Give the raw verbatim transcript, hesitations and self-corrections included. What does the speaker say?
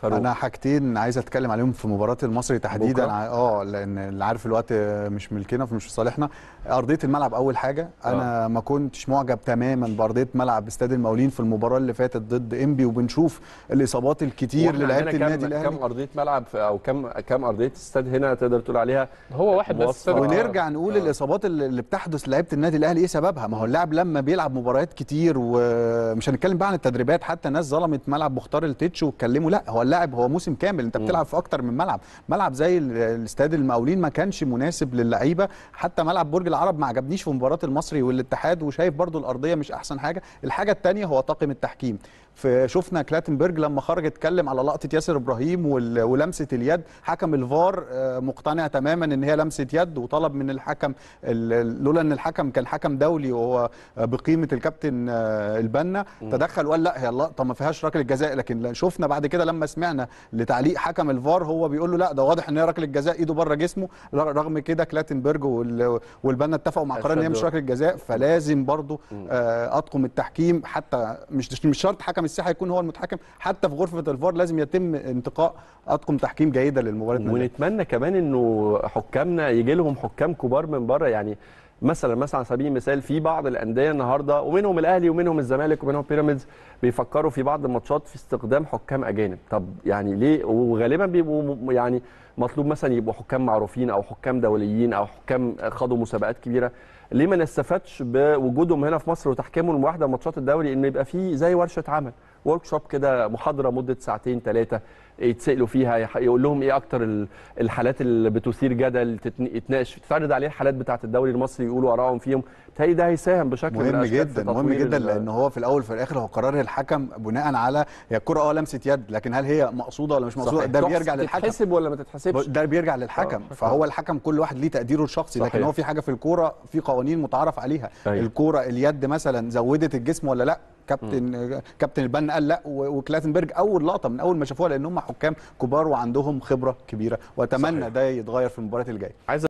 فاروق. انا حاجتين عايز اتكلم عليهم في مباراه المصري تحديدا، اه لان اللي عارف الوقت مش ملكنا فمش في صالحنا. ارضيه الملعب اول حاجه، انا أوه. ما كنتش معجب تماما بارضيه ملعب استاد المقاولين في المباراه اللي فاتت ضد انبي، وبنشوف الاصابات الكتير للاعيبه النادي الاهلي. كم ارضيه ملعب او كم كم ارضيه استاد هنا تقدر تقول عليها هو واحد بس؟ ونرجع نقول أوه. الاصابات اللي بتحدث لعيبه النادي الاهلي ايه سببها؟ ما هو اللاعب لما بيلعب مباريات كتير، ومش هنتكلم بقى عن التدريبات، حتى ناس ظلمت ملعب مختار التتش واتكلموا، لا هو اللاعب هو موسم كامل انت بتلعب في اكتر من ملعب. ملعب زي الاستاد المقاولين ما كانش مناسب للعيبه، حتى ملعب برج العرب ما عجبنيش في مباراه المصري والاتحاد، وشايف برضو الارضيه مش احسن حاجه. الحاجه الثانيه هو طاقم التحكيم، فشفنا كلاتنبرج لما خرج اتكلم على لقطه ياسر ابراهيم ولمسه اليد، حكم الفار مقتنع تماما ان هي لمسه يد، وطلب من الحكم، لولا ان الحكم كان حكم دولي وهو بقيمه الكابتن البنا تدخل وقال لا هي اللقطه ما فيهاش ركله جزاء. لكن شفنا بعد كده لما سمعنا لتعليق حكم الفار هو بيقول له لا ده واضح ان هي ركله جزاء، ايده بره جسمه. رغم كده كلاتنبرج والبنا اتفقوا مع قرار ان هي مش ركله جزاء. فلازم برضو اطقم التحكيم، حتى مش مش شرط حكم الساحه يكون هو المتحكم، حتى في غرفه الفار لازم يتم انتقاء اطقم تحكيم جيده للمباريات. ونتمنى كمان انه حكامنا يجي لهم حكام كبار من بره، يعني مثلا مثلا على سبيل المثال في بعض الانديه النهارده ومنهم الاهلي ومنهم الزمالك ومنهم بيراميدز بيفكروا في بعض الماتشات في استخدام حكام اجانب. طب يعني ليه؟ وغالبا بيبقوا يعني مطلوب مثلا يبقوا حكام معروفين او حكام دوليين او حكام خاضوا مسابقات كبيره. ليه ما نستفادش بوجودهم هنا في مصر وتحكيمهم لواحده من ماتشات الدوري، انه يبقى في زي ورشه عمل، ورك شوب كده، محاضره مده ساعتين ثلاثه يتسالوا فيها، يقول لهم ايه اكتر الحالات اللي بتثير جدل، تتناقش، تتعرض عليه الحالات بتاعه الدوري المصري، يقولوا ارائهم فيهم. تهيألي ده هيساهم بشكل مهم جدا مهم جدا لان هو في الاول وفي الاخر هو قرار الحكم بناء على هي الكره اه لمسه يد، لكن هل هي مقصوده ولا مش مقصوده؟ ده بيرجع للحكم، تتحسب ولا ما تتحسبش، ده بيرجع للحكم. فهو الحكم كل واحد ليه تقديره الشخصي، لكن هو في حاجه في الكوره في قوانين متعارف عليها. الكوره اليد مثلا زودت الجسم ولا لا؟ كابتن كابتن البنا قال لا، وكلاتنبرج اول لقطه من اول ما شافوها، لان هم حكام كبار وعندهم خبره كبيره، واتمنى صحيح. ده يتغير في المباريات الجايه.